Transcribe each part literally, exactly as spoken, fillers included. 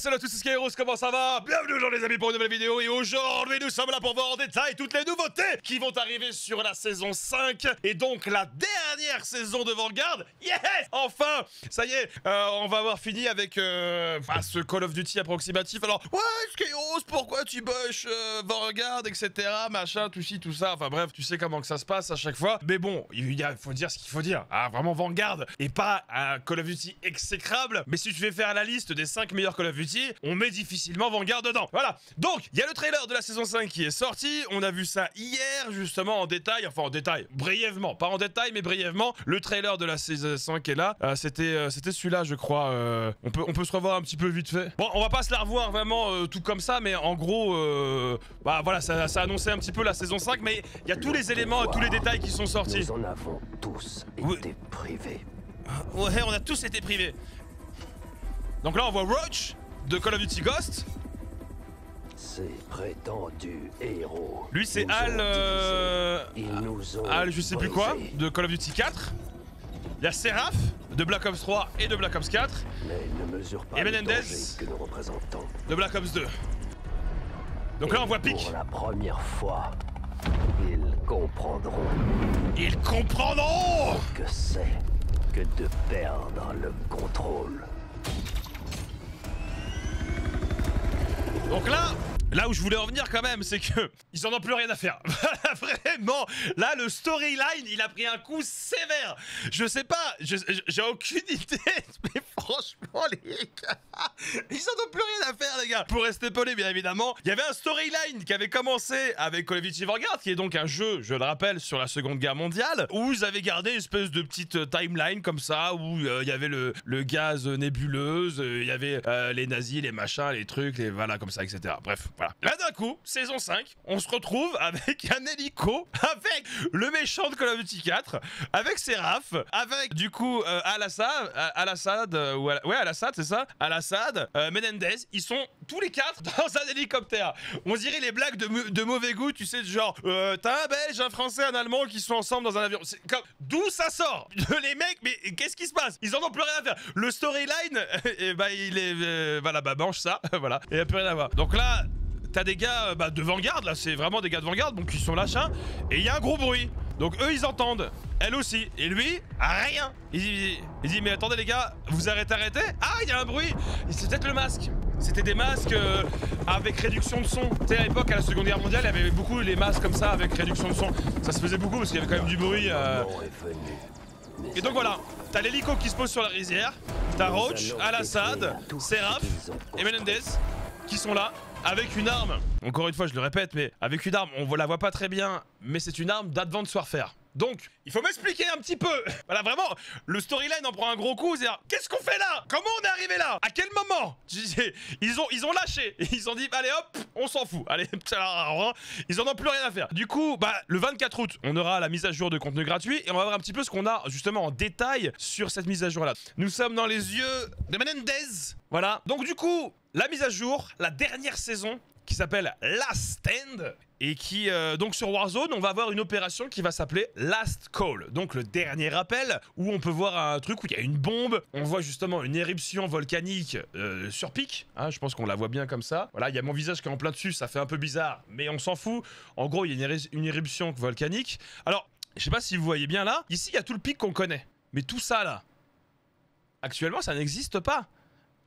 salut à tous, c'est Skyrroz, comment ça va? Bienvenue aujourd'hui les amis pour une nouvelle vidéo et aujourd'hui nous sommes là pour voir en détail toutes les nouveautés qui vont arriver sur la saison cinq et donc la dernière saison de Vanguard. Yes! Enfin, ça y est, euh, on va avoir fini avec euh, bah, ce Call of Duty approximatif. Alors, ouais Skyrroz, pourquoi tu bush euh, Vanguard, et cetera, machin, tout ci, tout ça, enfin bref, tu sais comment que ça se passe à chaque fois. Mais bon, il y a, faut dire ce qu'il faut dire, hein, vraiment Vanguard et pas un Call of Duty exécrable, mais si tu fais faire la liste des cinq meilleurs Call of Duty, on met difficilement Vanguard dedans. Voilà. Donc, il y a le trailer de la saison cinq qui est sorti. On a vu ça hier, justement, en détail. Enfin, en détail. Brièvement. Pas en détail, mais brièvement. Le trailer de la saison cinq est là. Euh, C'était euh, c'était celui-là, je crois. Euh, on, peut, on peut se revoir un petit peu vite fait. Bon, on va pas se la revoir vraiment euh, tout comme ça, mais en gros, euh, bah voilà, ça, ça annonçait un petit peu la saison cinq, mais il y a tous les éléments, tous les détails qui sont sortis. Nous en avons tous été privés. Ouais, on a tous été privés. Donc là, on voit Roach de Call of Duty Ghost. Ces prétendus héros. Lui, c'est Al. Euh, Al, je sais plus quoi, de Call of Duty quatre. Il y a Seraph de Black Ops trois et de Black Ops quatre. Mais ne mesure pas et Menendez que nous représentons de Black Ops deux. Donc et là, on voit Pic. Pour la première fois, ils comprendront. Ils comprendront que c'est que de perdre le contrôle. Donc là, là où je voulais en venir quand même, c'est que ils en ont plus rien à faire. Vraiment, là le storyline, il a pris un coup sévère. Je sais pas, j'ai aucune idée, mais franchement les gars, ils en ont plus rien à faire les gars. Pour rester poli bien évidemment, il y avait un storyline qui avait commencé avec Call of Duty Vanguard, qui est donc un jeu, je le rappelle, sur la Seconde Guerre mondiale, où ils avaient gardé une espèce de petite timeline comme ça, où il euh, y avait le, le gaz nébuleuse, il euh, y avait euh, les nazis, les machins, les trucs, les voilà comme ça, et cetera. Bref. Voilà. Là d'un coup, saison cinq, on se retrouve avec un hélico, avec le méchant de Call of Duty quatre, avec Seraph, avec du coup euh, Al-Asad, Al-Asad, euh, ouais Al-Asad c'est ça, Al-Asad, euh, Menendez, ils sont tous les quatre dans un hélicoptère. On dirait les blagues de, de mauvais goût, tu sais, genre euh, t'as un Belge, un Français, un Allemand qui sont ensemble dans un avion. Comme... D'où ça sort les mecs, mais qu'est-ce qui se passe? Ils en ont plus rien à faire. Le storyline, et bah il est, euh, voilà, bah mange ça, voilà, et il n'y a plus rien à voir. Donc là... T'as des gars bah, de Vanguard, là, c'est vraiment des gars de Vanguard, donc ils sont lâchins, et il y a un gros bruit. Donc eux, ils entendent, elle aussi, et lui, rien. Il dit, il dit mais attendez les gars, vous arrêtez, arrêtez. Ah, il y a un bruit, c'est peut-être le masque. C'était des masques euh, avec réduction de son. Tu sais, à l'époque, à la Seconde Guerre mondiale, il y avait beaucoup les masques comme ça, avec réduction de son. Ça se faisait beaucoup, parce qu'il y avait quand même du bruit. Euh... Et donc voilà, t'as l'hélico qui se pose sur la rizière, t'as Roach, Al-Asad, Seraph et Menendez qui sont là. Avec une arme, encore une fois je le répète, mais avec une arme, on la voit pas très bien, mais c'est une arme d'Advance Warfare. Donc, il faut m'expliquer un petit peu. Voilà, vraiment, le storyline en prend un gros coup. C'est-à-dire, qu'est-ce qu'on fait là? Comment on est arrivé là? À quel moment? Ils ont, ils ont lâché. Ils ont dit, allez hop, on s'en fout. Allez, ils en ont plus rien à faire. Du coup, bah, le vingt-quatre août, on aura la mise à jour de contenu gratuit et on va voir un petit peu ce qu'on a justement en détail sur cette mise à jour-là. Nous sommes dans les yeux de Menendez. Voilà. Donc du coup, la mise à jour, la dernière saison qui s'appelle Last Stand. Et qui, euh, donc sur Warzone, on va avoir une opération qui va s'appeler Last Call. Donc le dernier rappel, où on peut voir un truc où il y a une bombe. On voit justement une éruption volcanique euh, sur Pic. Hein, je pense qu'on la voit bien comme ça. Voilà, il y a mon visage qui est en plein dessus, ça fait un peu bizarre. Mais on s'en fout. En gros, il y a une, une éruption volcanique. Alors, je sais pas si vous voyez bien là. Ici, il y a tout le Pic qu'on connaît. Mais tout ça là, actuellement, ça n'existe pas.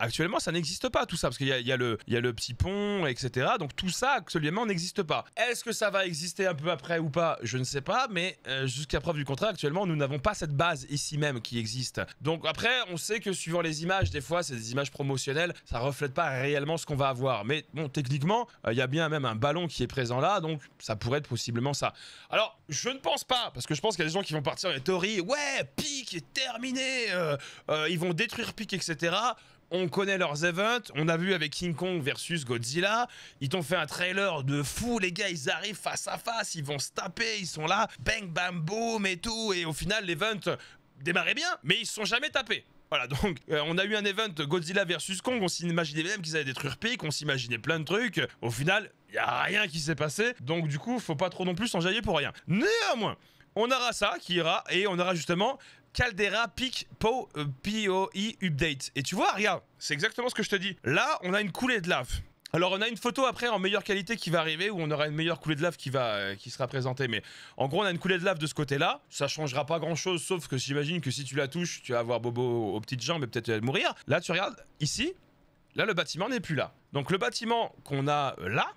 Actuellement, ça n'existe pas tout ça, parce qu'il y, y, y a le petit pont, et cetera. Donc tout ça, actuellement, n'existe pas. Est-ce que ça va exister un peu après ou pas? Je ne sais pas, mais euh, jusqu'à preuve du contraire, actuellement, nous n'avons pas cette base ici même qui existe. Donc après, on sait que suivant les images, des fois, c'est des images promotionnelles, ça ne reflète pas réellement ce qu'on va avoir. Mais bon, techniquement, il euh, y a bien même un ballon qui est présent là, donc ça pourrait être possiblement ça. Alors, je ne pense pas, parce que je pense qu'il y a des gens qui vont partir dans les théories. Ouais, Pic est terminé, euh, euh, ils vont détruire Pic, et cetera. On connaît leurs events, on a vu avec King Kong versus Godzilla, ils t'ont fait un trailer de fou, les gars, ils arrivent face à face, ils vont se taper, ils sont là, bang bam boom et tout, et au final l'event démarrait bien, mais ils se sont jamais tapés. Voilà, donc euh, on a eu un event Godzilla versus Kong, on s'imaginait même qu'ils allaient détruire Pic, on s'imaginait plein de trucs, au final, il n'y a rien qui s'est passé, donc du coup, faut pas trop non plus s'enjailler pour rien. Néanmoins, on aura ça qui ira, et on aura justement Caldera Peak P O I Update. Et tu vois, regarde, c'est exactement ce que je te dis. Là, on a une coulée de lave. Alors on a une photo après en meilleure qualité qui va arriver, où on aura une meilleure coulée de lave qui va, euh, qui sera présentée. Mais en gros on a une coulée de lave de ce côté là, ça changera pas grand chose, sauf que j'imagine que si tu la touches, tu vas avoir bobo aux petites jambes et peut-être elle mourir. Là tu regardes, ici, là le bâtiment n'est plus là. Donc le bâtiment qu'on a euh, là,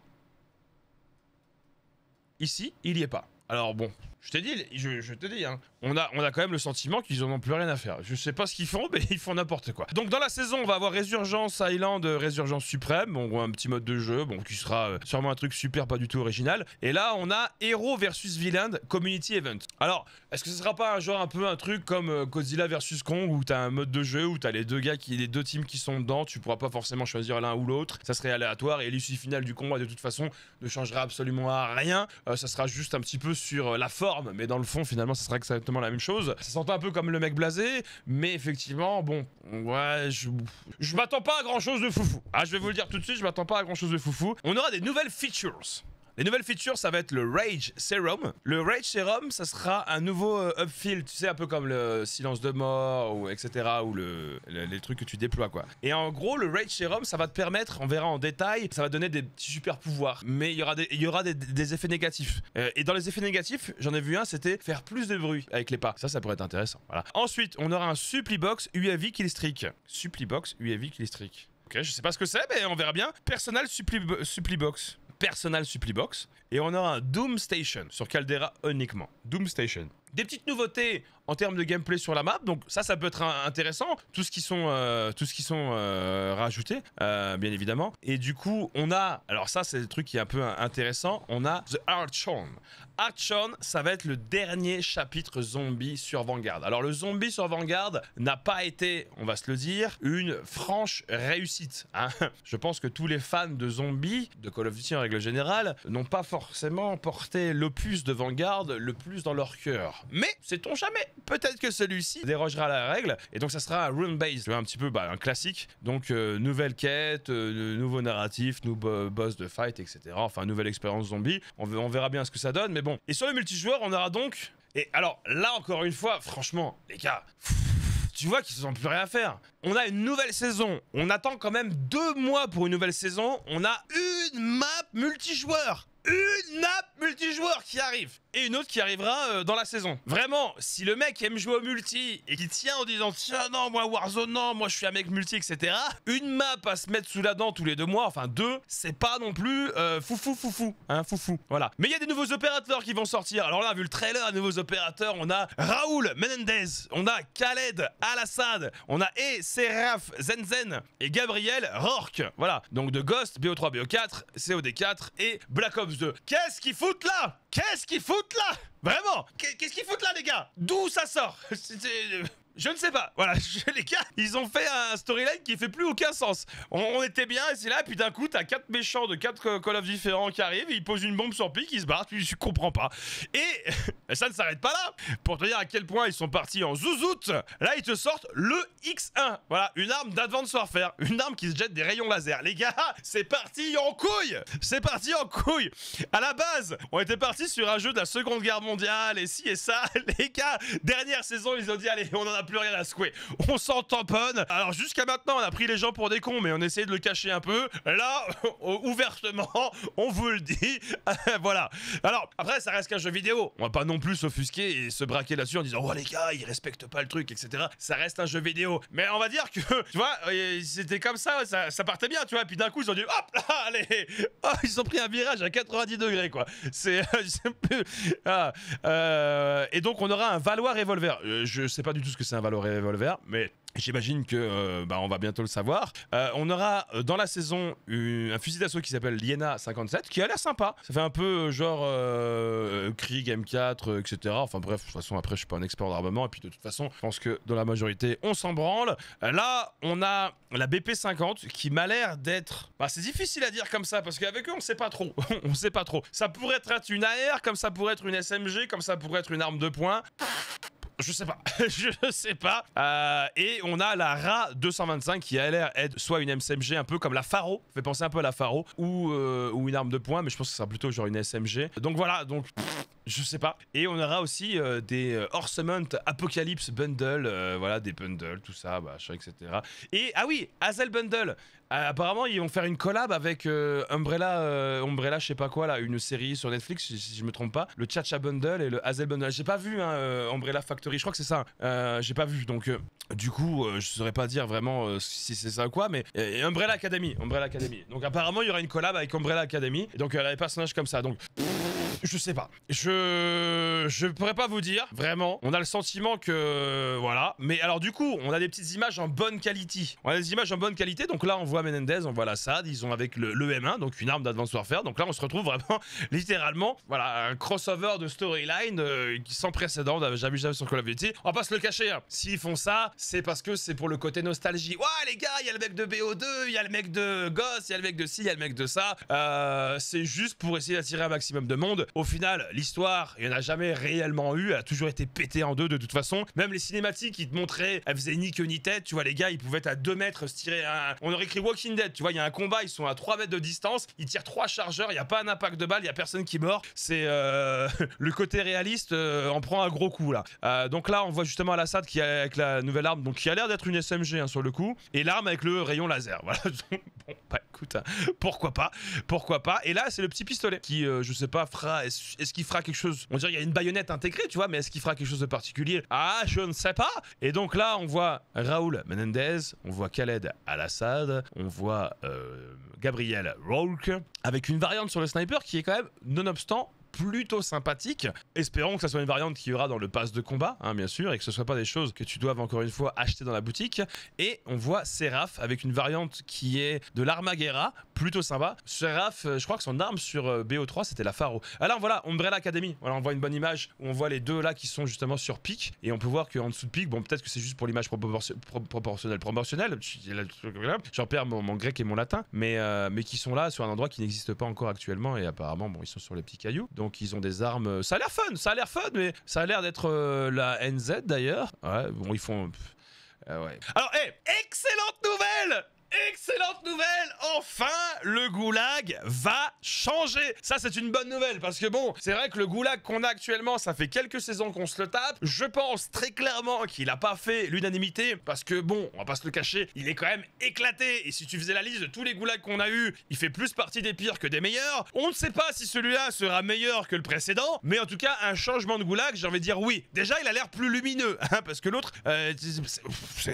ici, il y est pas. Alors bon, je t'ai dit, je, je t'ai dit, hein, on a, on a quand même le sentiment qu'ils en ont plus rien à faire. Je sais pas ce qu'ils font, mais ils font n'importe quoi. Donc dans la saison, on va avoir Resurgence Island, Resurgence Suprême, bon, un petit mode de jeu, bon, qui sera euh, sûrement un truc super, pas du tout original. Et là, on a Hero versus Villain Community Event. Alors, est-ce que ce sera pas un genre un peu un truc comme euh, Godzilla versus Kong, où t'as un mode de jeu où t'as les deux gars qui, les deux teams qui sont dedans, tu pourras pas forcément choisir l'un ou l'autre, ça serait aléatoire et l'issue finale du combat de toute façon ne changera absolument à rien. Euh, ça sera juste un petit peu sur euh, la forme. Mais dans le fond, finalement, ça sera exactement la même chose. Ça sentait un peu comme le mec blasé, mais effectivement, bon, ouais, je, je m'attends pas à grand chose de foufou. Ah, je vais vous le dire tout de suite, je m'attends pas à grand chose de foufou. On aura des nouvelles features. Les nouvelles features, ça va être le Rage Serum. Le Rage Serum, ça sera un nouveau euh, upfield, tu sais, un peu comme le silence de mort, ou et cetera, ou le, le, les trucs que tu déploies, quoi. Et en gros, le Rage Serum, ça va te permettre, on verra en détail, ça va donner des petits super pouvoirs, mais il y aura des, il y aura des, des effets négatifs. Euh, et dans les effets négatifs, j'en ai vu un, c'était faire plus de bruit avec les pas. Ça, ça pourrait être intéressant, voilà. Ensuite, on aura un Supply Box U A V Killstrike. Supply Box U A V Killstrike. Ok, je sais pas ce que c'est, mais on verra bien. Personnel Supply, Supply Box. Personal Supply Box, et on aura un Doom Station sur Caldera uniquement. Doom Station. Des petites nouveautés en termes de gameplay sur la map, donc ça, ça peut être intéressant, tout ce qui sont, euh, tout ce qui sont euh, rajoutés, euh, bien évidemment. Et du coup, on a, alors ça, c'est le truc qui est un peu intéressant, on a The Archon. Archon, ça va être le dernier chapitre zombie sur Vanguard. Alors le zombie sur Vanguard n'a pas été, on va se le dire, une franche réussite, hein. Je pense que tous les fans de zombies, de Call of Duty en règle générale, n'ont pas forcément porté l'opus de Vanguard le plus dans leur cœur. Mais sait-on jamais, peut-être que celui-ci dérogera à la règle, et donc ça sera un rune-based, un petit peu bah, un classique. Donc euh, nouvelle quête, euh, nouveau narratif, nouveau boss de fight, et cetera. Enfin, nouvelle expérience zombie, on, on verra bien ce que ça donne, mais bon. Et sur le multijoueur, on aura donc... Et alors, là encore une fois, franchement, les gars... Tu vois qu'ils n'ont plus rien à faire. On a une nouvelle saison. On attend quand même deux mois pour une nouvelle saison. On a une map multijoueur. Une map multijoueur qui arrive. Et une autre qui arrivera dans la saison. Vraiment, si le mec aime jouer au multi et qui tient en disant tiens non, moi Warzone, non, moi je suis un mec multi, et cetera. Une map à se mettre sous la dent tous les deux mois, enfin deux, c'est pas non plus euh, foufou, foufou, hein, foufou. Voilà. Mais il y a des nouveaux opérateurs qui vont sortir. Alors là, vu le trailer, des nouveaux opérateurs, on a Raoul Menendez, on a Khaled Al-Asad, on a et Seraph Zenzen et Gabriel Rorke. Voilà. Donc de Ghost, B O trois, B O quatre, C O D quatre et Black Ops deux. Qu'est-ce qu'ils foutent là? Qu'est-ce qu'ils foutent là? Vraiment? Qu'est-ce qu'ils foutent là, les gars? D'où ça sort? Je ne sais pas. Voilà, les gars, ils ont fait un storyline qui fait plus aucun sens. On, on était bien, et c'est là, puis d'un coup, t'as quatre méchants de quatre Call of différents qui arrivent, ils posent une bombe sur pique, ils se barrent, puis je comprends pas. Et ça ne s'arrête pas là. Pour te dire à quel point ils sont partis en zouzoute, là, ils te sortent le X un. Voilà, une arme d'Advance Warfare, une arme qui se jette des rayons laser. Les gars, c'est parti en couille. C'est parti en couille. À la base, on était parti sur un jeu de la Seconde Guerre mondiale, et si et ça. Les gars, dernière saison, ils ont dit, allez, on en a plus rien à secouer. On s'en tamponne. Alors jusqu'à maintenant, on a pris les gens pour des cons, mais on essayait de le cacher un peu. Là, ouvertement, on vous le dit. Voilà. Alors, après, ça reste qu'un jeu vidéo. On va pas non plus s'offusquer et se braquer là-dessus en disant « Oh les gars, ils respectent pas le truc, et cetera » Ça reste un jeu vidéo. Mais on va dire que, tu vois, c'était comme ça, ça, ça partait bien, tu vois. Et puis d'un coup, ils ont dit « Hop là, allez !» Oh, ils ont pris un virage à quatre-vingt-dix degrés, quoi. C'est... ah, euh, et donc, on aura un Valois Revolver. Je sais pas du tout ce que c'est un Valois Revolver, mais j'imagine que euh, bah, on va bientôt le savoir. Euh, on aura dans la saison une, un fusil d'assaut qui s'appelle Liena cinquante-sept, qui a l'air sympa. Ça fait un peu genre euh, Krieg, M quatre, et cetera. Enfin bref, de toute façon, après, je suis pas un expert d'armement. Et puis de toute façon, je pense que dans la majorité, on s'en branle. Là, on a la B P cinquante qui m'a l'air d'être... Bah, c'est difficile à dire comme ça, parce qu'avec eux, on sait pas trop. On sait pas trop. Ça pourrait être une A R, comme ça pourrait être une S M G, comme ça pourrait être une arme de poing. Je sais pas, je sais pas. Euh, et on a la R A deux cent vingt-cinq qui a l'air être soit une S M G un peu comme la Pharo, fait penser un peu à la Pharo, ou, euh, ou une arme de poing, mais je pense que ce sera plutôt genre une S M G. Donc voilà, donc... Pff. je sais pas. Et on aura aussi euh, des Horsemont Apocalypse Bundle, euh, voilà, des bundles, tout ça, machin, et cetera. Et, ah oui, Hazel Bundle. Euh, apparemment, ils vont faire une collab avec euh, Umbrella, euh, Umbrella, je sais pas quoi, là, une série sur Netflix, si, si je me trompe pas. Le Chacha Bundle et le Hazel Bundle. J'ai pas vu, hein, euh, Umbrella Factory, je crois que c'est ça. Euh, J'ai pas vu, donc euh, du coup, euh, je saurais pas dire vraiment euh, si c'est ça ou quoi, mais et Umbrella Academy, Umbrella Academy. Donc apparemment, il y aura une collab avec Umbrella Academy. Et donc, elle a des personnages comme ça, donc... Je sais pas, je je pourrais pas vous dire, vraiment, on a le sentiment que, voilà, mais alors du coup, on a des petites images en bonne qualité, on a des images en bonne qualité, donc là on voit Menendez, on voit l'Assad, ils ont avec le, le M un, donc une arme d'Advance Warfare, donc là on se retrouve vraiment, littéralement, voilà, un crossover de storyline euh, sans précédent, j'avais jamais sur Call of Duty, on va pas se le cacher, hein. S'ils font ça, c'est parce que c'est pour le côté nostalgie, ouais les gars, il y a le mec de B O deux, il y a le mec de Ghost, il y a le mec de ci, il y a le mec de ça, euh, c'est juste pour essayer d'attirer un maximum de monde. Au final, l'histoire, il n'y en a jamais réellement eu, elle a toujours été pétée en deux de toute façon. Même les cinématiques, ils te montraient, elles faisaient ni queue ni tête, tu vois, les gars, ils pouvaient être à deux mètres, se tirer un... On aurait écrit Walking Dead, tu vois, il y a un combat, ils sont à trois mètres de distance, ils tirent trois chargeurs, il n'y a pas un impact de balle, il n'y a personne qui meurt. C'est... Euh... le côté réaliste euh, en prend un gros coup, là. Euh, donc là, on voit justement Al-Asad qui a, avec la nouvelle arme, donc qui a l'air d'être une S M G, hein, sur le coup, et l'arme avec le rayon laser, voilà. Bon, bah écoute, hein, pourquoi pas, pourquoi pas. Et là, c'est le petit pistolet qui, euh, je sais pas, fera... Est-ce qu'il fera quelque chose? On dirait qu'il y a une baïonnette intégrée, tu vois, mais est-ce qu'il fera quelque chose de particulier? Ah, je ne sais pas. Et donc là, on voit Raoul Menendez, on voit Khaled Al-Asad, on voit euh, Gabriel Rorke, avec une variante sur le sniper qui est quand même, nonobstant, plutôt sympathique. Espérons que ça soit une variante qu'il y aura dans le pass de combat, hein, bien sûr, et que ce soit pas des choses que tu doives encore une fois acheter dans la boutique. Et on voit Seraph avec une variante qui est de l'Armaguerra, plutôt sympa. Seraph, je crois que son arme sur B O trois c'était la Pharo. Ah là voilà, Umbrella Academy. Voilà, on voit une bonne image où on voit les deux là qui sont justement sur pic, et on peut voir qu'en dessous de pic, bon peut-être que c'est juste pour l'image proportionnelle, proportionnelle. J'en perds mon, mon grec et mon latin, mais euh, mais qui sont là sur un endroit qui n'existe pas encore actuellement, et apparemment bon ils sont sur les petits cailloux. Donc ils ont des armes, ça a l'air fun, ça a l'air fun, mais ça a l'air d'être euh, la N Z d'ailleurs. Ouais, bon ils font... Euh, ouais. Alors, hé, hey, excellente nouvelle! Excellente nouvelle, enfin le goulag va changer. Ça c'est une bonne nouvelle parce que bon, c'est vrai que le goulag qu'on a actuellement, ça fait quelques saisons qu'on se le tape. Je pense très clairement qu'il n'a pas fait l'unanimité parce que bon, on va pas se le cacher, il est quand même éclaté. Et si tu faisais la liste de tous les goulags qu'on a eu, il fait plus partie des pires que des meilleurs. On ne sait pas si celui-là sera meilleur que le précédent, mais en tout cas un changement de goulag, j'ai envie de dire oui. Déjà il a l'air plus lumineux, hein, parce que l'autre, euh,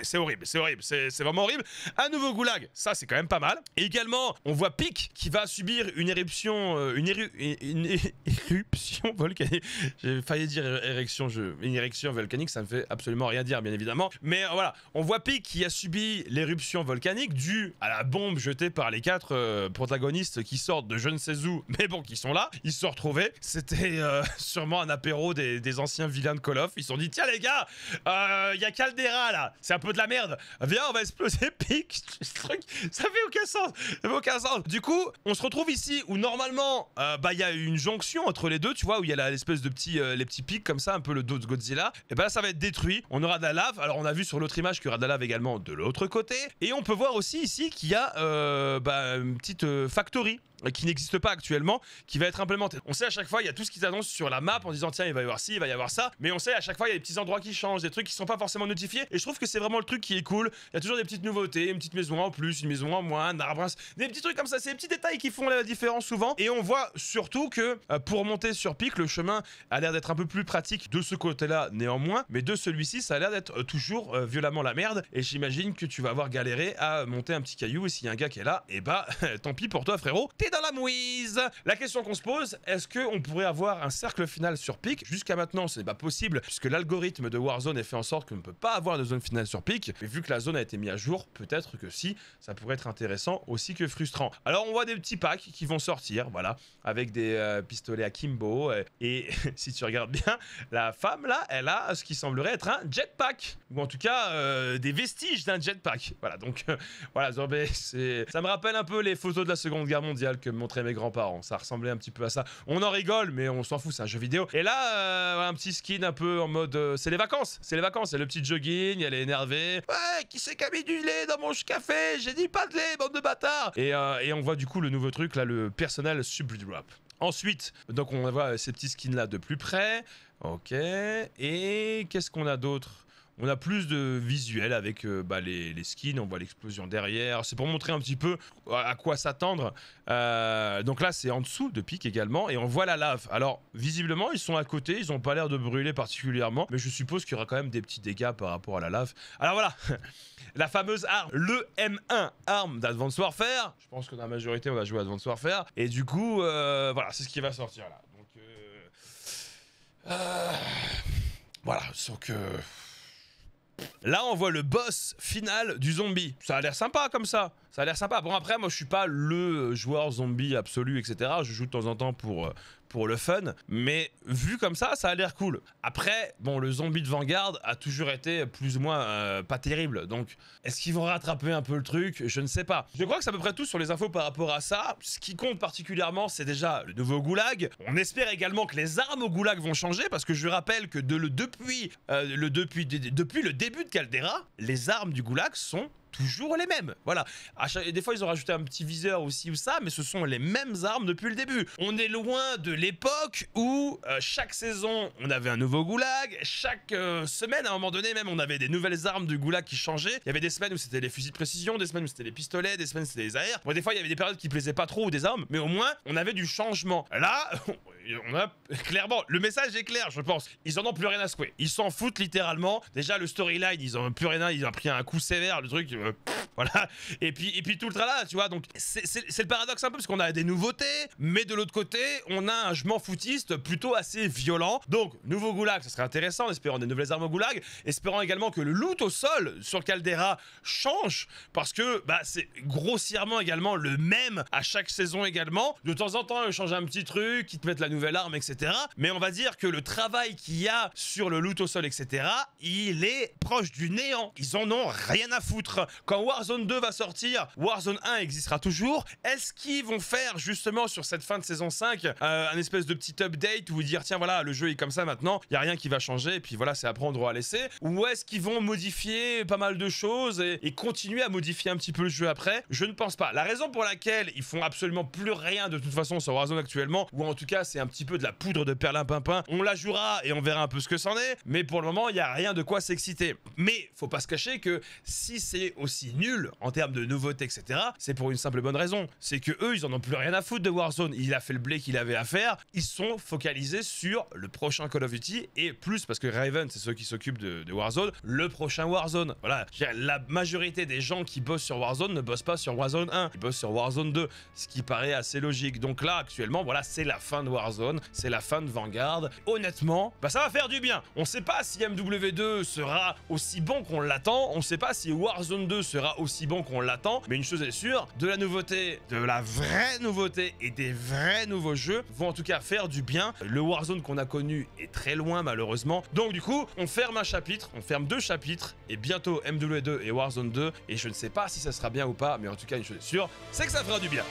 c'est horrible, c'est horrible, c'est vraiment horrible. Un nouveau goulag. Ça c'est quand même pas mal. Et également on voit Pic qui va subir une éruption euh, une, éru une, une éruption volcanique. J'ai failli dire érection, je... une éruption volcanique, ça me fait absolument rien dire bien évidemment. Mais euh, voilà, on voit Pic qui a subi l'éruption volcanique due à la bombe jetée par les quatre euh, protagonistes qui sortent de je ne sais où, mais bon qui sont là, ils se sont retrouvés. C'était euh, sûrement un apéro des, des anciens vilains de Call of. Ils se sont dit tiens les gars, il euh, y a Caldera là, c'est un peu de la merde, viens on va exploser Pic. Truc, ça fait aucun sens, ça fait aucun sens. Du coup, on se retrouve ici où normalement, euh, bah il y a une jonction entre les deux, tu vois, où il y a l'espèce de petits, euh, les petits pics comme ça, un peu le dos de Godzilla. Et bah là, ça va être détruit. On aura de la lave. Alors on a vu sur l'autre image qu'il y aura de la lave également de l'autre côté. Et on peut voir aussi ici qu'il y a euh, bah, une petite euh, factory qui n'existe pas actuellement, qui va être implémenté. On sait à chaque fois, il y a tout ce qu'ils annoncent sur la map en disant tiens il va y avoir ci, il va y avoir ça, mais on sait à chaque fois il y a des petits endroits qui changent, des trucs qui sont pas forcément notifiés, et je trouve que c'est vraiment le truc qui est cool. Il y a toujours des petites nouveautés, une petite maison en plus, une maison en moins, un arbre, des petits trucs comme ça, c'est des petits détails qui font la différence souvent, et on voit surtout que euh, pour monter sur Pic, le chemin a l'air d'être un peu plus pratique de ce côté-là néanmoins, mais de celui-ci ça a l'air d'être euh, toujours euh, violemment la merde, et j'imagine que tu vas avoir galéré à monter un petit caillou, et s'il y a un gars qui est là, et bah tant pis pour toi frérot, t'es dans la mouise. La question qu'on se pose, est-ce qu'on pourrait avoir un cercle final sur Pic? Jusqu'à maintenant, ce n'est pas possible, puisque l'algorithme de Warzone a fait en sorte qu'on ne peut pas avoir de zone finale sur Pic. Mais vu que la zone a été mise à jour, peut-être que si, ça pourrait être intéressant aussi que frustrant. Alors, on voit des petits packs qui vont sortir, voilà, avec des euh, pistolets à Kimbo. Et, et si tu regardes bien, la femme, là, elle a ce qui semblerait être un jetpack. Ou en tout cas, euh, des vestiges d'un jetpack. Voilà, donc, euh, voilà, c'est... Ça me rappelle un peu les photos de la Seconde Guerre mondiale que me montraient mes grands-parents, ça ressemblait un petit peu à ça. On en rigole, mais on s'en fout, c'est un jeu vidéo. Et là, euh, un petit skin un peu en mode, euh, c'est les vacances, c'est les vacances. Il y a le petit jogging, elle est énervée. Ouais, qui s'est mis du lait dans mon café? J'ai dit pas de lait, bande de bâtards. Et, euh, et on voit du coup le nouveau truc là, le personnel sub-drop. Ensuite, donc on voit ces petits skins là de plus près. Ok. Et qu'est-ce qu'on a d'autre? On a plus de visuels avec euh, bah, les, les skins, on voit l'explosion derrière. C'est pour montrer un petit peu à quoi s'attendre. Euh, donc là, c'est en dessous de pic également. Et on voit la lave. Alors, visiblement, ils sont à côté. Ils n'ont pas l'air de brûler particulièrement. Mais je suppose qu'il y aura quand même des petits dégâts par rapport à la lave. Alors voilà, la fameuse arme. Le M un, arme d'Advance Warfare. Je pense que dans la majorité, on a joué à Advance Warfare. Et du coup, euh, voilà, c'est ce qui va sortir là. Donc, euh... Euh... voilà, sauf que... Là, on voit le boss final du zombie. Ça a l'air sympa comme ça. Ça a l'air sympa. Bon, après, moi, je suis pas le joueur zombie absolu, et cetera. Je joue de temps en temps pour, pour le fun. Mais vu comme ça, ça a l'air cool. Après, bon, le zombie de Vanguard a toujours été plus ou moins euh, pas terrible. Donc, est-ce qu'ils vont rattraper un peu le truc? Je ne sais pas. Je crois que c'est à peu près tout sur les infos par rapport à ça. Ce qui compte particulièrement, c'est déjà le nouveau goulag. On espère également que les armes au goulag vont changer. Parce que je rappelle que de le, depuis, euh, le, depuis, de, depuis le début de Caldera, les armes du goulag sont... toujours les mêmes, voilà. Des fois, ils ont rajouté un petit viseur aussi ou ça, mais ce sont les mêmes armes depuis le début. On est loin de l'époque où euh, chaque saison, on avait un nouveau goulag. Chaque euh, semaine, à un moment donné, même, on avait des nouvelles armes du goulag qui changeaient. Il y avait des semaines où c'était les fusils de précision, des semaines où c'était les pistolets, des semaines où c'était les A R. Bon, des fois, il y avait des périodes qui plaisaient pas trop ou des armes, mais au moins, on avait du changement. Là, on a clairement... Le message est clair, je pense. Ils en ont plus rien à secouer. Ils s'en foutent littéralement. Déjà, le storyline, ils en ont plus rien à... Ils ont pris un coup sévère, le truc... Voilà, et puis, et puis tout le tralala, tu vois. Donc, c'est le paradoxe un peu, parce qu'on a des nouveautés, mais de l'autre côté, on a un je m'en foutiste plutôt assez violent. Donc, nouveau goulag, ça serait intéressant, espérant des nouvelles armes au goulag, espérant également que le loot au sol sur Caldera change, parce que bah, c'est grossièrement également le même à chaque saison également. De temps en temps, ils changent un petit truc, ils te mettent la nouvelle arme, et cetera. Mais on va dire que le travail qu'il y a sur le loot au sol, et cetera, il est proche du néant. Ils en ont rien à foutre. Quand Warzone deux va sortir, Warzone un existera toujours. Est-ce qu'ils vont faire justement sur cette fin de saison cinq euh, un espèce de petit update où vous dire tiens voilà le jeu est comme ça maintenant, il n'y a rien qui va changer et puis voilà c'est à prendre ou à laisser? Ou est-ce qu'ils vont modifier pas mal de choses et, et continuer à modifier un petit peu le jeu après? Je ne pense pas. La raison pour laquelle ils font absolument plus rien de toute façon sur Warzone actuellement, ou en tout cas c'est un petit peu de la poudre de perlimpinpin, on la jouera et on verra un peu ce que c'en est, mais pour le moment il n'y a rien de quoi s'exciter. Mais faut pas se cacher que si c'est aussi nul en termes de nouveautés, et cetera, c'est pour une simple et bonne raison. C'est que eux, ils en ont plus rien à foutre de Warzone. Il a fait le blé qu'il avait à faire. Ils sont focalisés sur le prochain Call of Duty et plus, parce que Raven, c'est ceux qui s'occupent de, de Warzone, le prochain Warzone. Voilà, la majorité des gens qui bossent sur Warzone ne bossent pas sur Warzone un, ils bossent sur Warzone deux, ce qui paraît assez logique. Donc là, actuellement, voilà, c'est la fin de Warzone, c'est la fin de Vanguard. Honnêtement, bah ça va faire du bien. On sait pas si M W deux sera aussi bon qu'on l'attend, on sait pas si Warzone deux sera aussi bon qu'on l'attend, mais une chose est sûre, de la nouveauté, de la vraie nouveauté et des vrais nouveaux jeux vont en tout cas faire du bien. Le Warzone qu'on a connu est très loin malheureusement, donc du coup on ferme un chapitre, on ferme deux chapitres et bientôt M W deux et Warzone deux, et je ne sais pas si ça sera bien ou pas, mais en tout cas une chose est sûre, c'est que ça fera du bien.